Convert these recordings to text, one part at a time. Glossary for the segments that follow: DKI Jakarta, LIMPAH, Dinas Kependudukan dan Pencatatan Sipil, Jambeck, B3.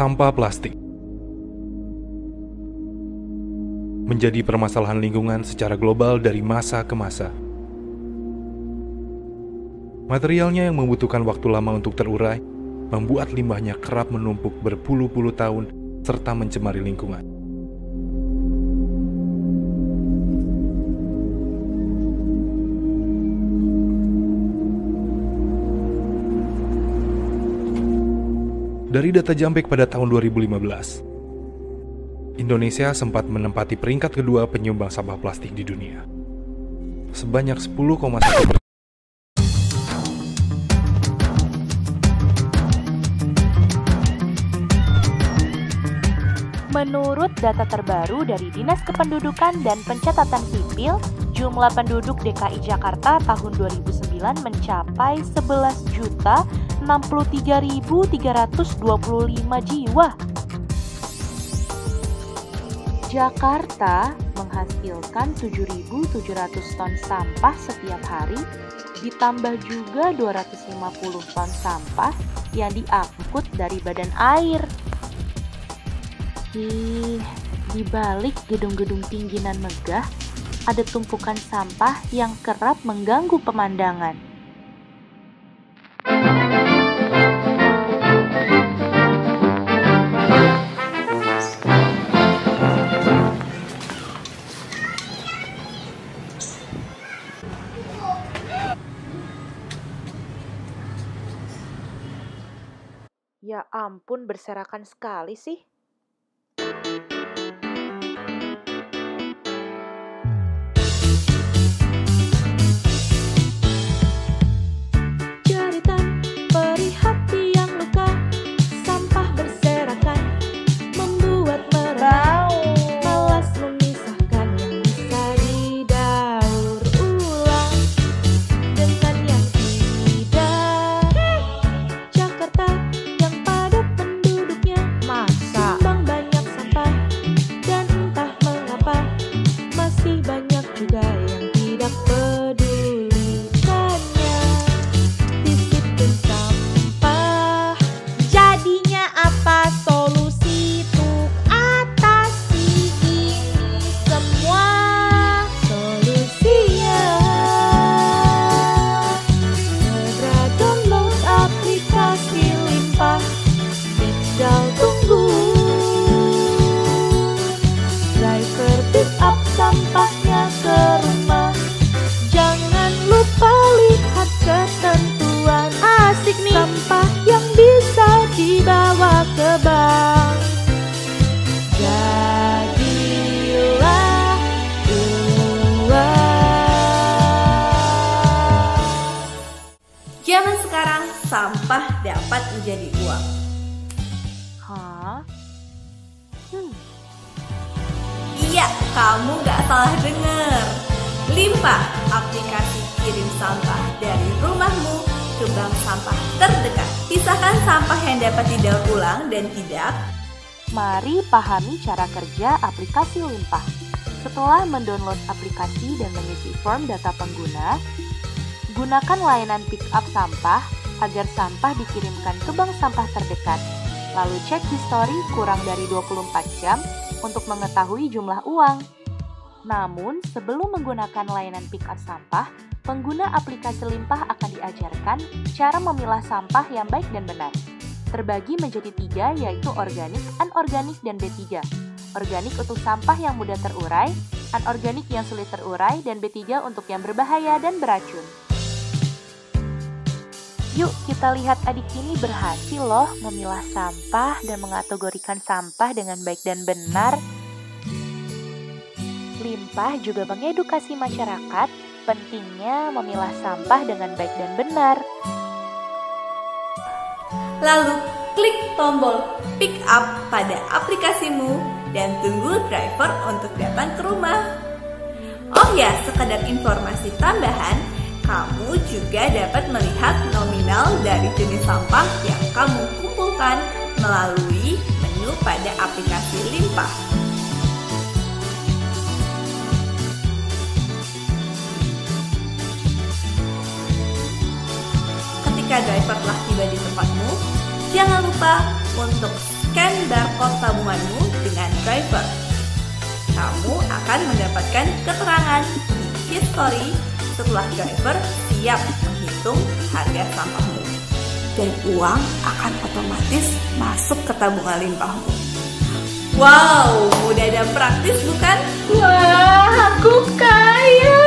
sampah plastik menjadi permasalahan lingkungan secara global dari masa ke masa. Materialnya yang membutuhkan waktu lama untuk terurai membuat limbahnya kerap menumpuk berpuluh-puluh tahun serta mencemari lingkungan. Dari data Jambeck pada tahun 2015, Indonesia sempat menempati peringkat kedua penyumbang sampah plastik di dunia. Sebanyak 10,1%. Menurut data terbaru dari Dinas Kependudukan dan Pencatatan Sipil, jumlah penduduk DKI Jakarta tahun 2009 mencapai 11.063.325 jiwa. Jakarta menghasilkan 7.700 ton sampah setiap hari, ditambah juga 250 ton sampah yang diangkut dari badan air. Di balik gedung-gedung tinggi nan megah, ada tumpukan sampah yang kerap mengganggu pemandangan. Ya ampun, berserakan sekali sih. Sampah dapat menjadi uang. Hah? Iya, kamu gak salah dengar. Limpah, aplikasi kirim sampah dari rumahmu ke bank sampah terdekat. Pisahkan sampah yang dapat didaur ulang dan tidak. Mari pahami cara kerja aplikasi Limpah. Setelah mendownload aplikasi dan mengisi form data pengguna, gunakan layanan pick up sampah agar sampah dikirimkan ke bank sampah terdekat. Lalu cek histori kurang dari 24 jam untuk mengetahui jumlah uang. Namun, sebelum menggunakan layanan pick up sampah, pengguna aplikasi Limpah akan diajarkan cara memilah sampah yang baik dan benar. Terbagi menjadi 3, yaitu organik, anorganik, dan B3. Organik untuk sampah yang mudah terurai, anorganik yang sulit terurai, dan B3 untuk yang berbahaya dan beracun. Yuk kita lihat adik ini berhasil loh memilah sampah dan mengategorikan sampah dengan baik dan benar. Limpah juga mengedukasi masyarakat pentingnya memilah sampah dengan baik dan benar. Lalu klik tombol pick up pada aplikasimu dan tunggu driver untuk datang ke rumah. Oh ya, sekedar informasi tambahan, kamu juga dapat melihat nominal dari jenis sampah yang kamu kumpulkan melalui menu pada aplikasi Limpah. Ketika driver telah tiba di tempatmu, jangan lupa untuk scan Scan barcode tabunganmu dengan driver. Kamu akan mendapatkan keterangan di history setelah driver siap menghitung harga sampahmu. Dan uang akan otomatis masuk ke tabungan limpahmu. Wow, mudah dan praktis bukan? Wah, aku kaya!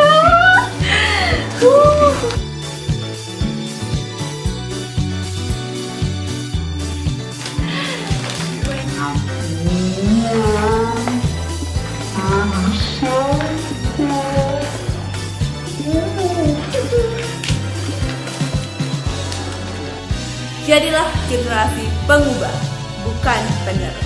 Jadilah generasi pengubah, bukan penerus.